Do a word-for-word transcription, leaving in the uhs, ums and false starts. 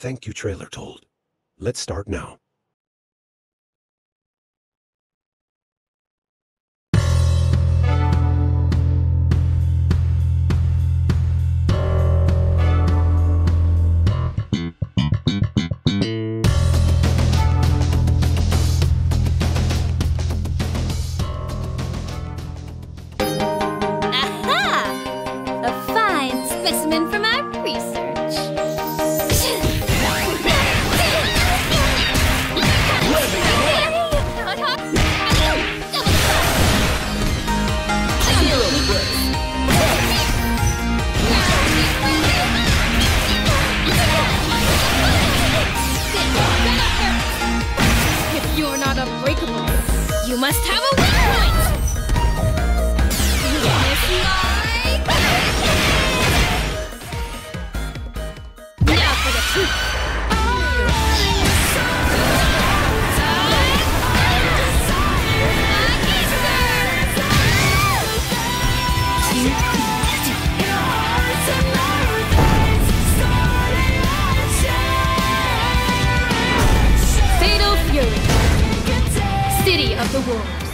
Thank you, TrailerTold. Let's start now. Specimen from our research. If you're not unbreakable, you must have a weak point. City of the Wolves.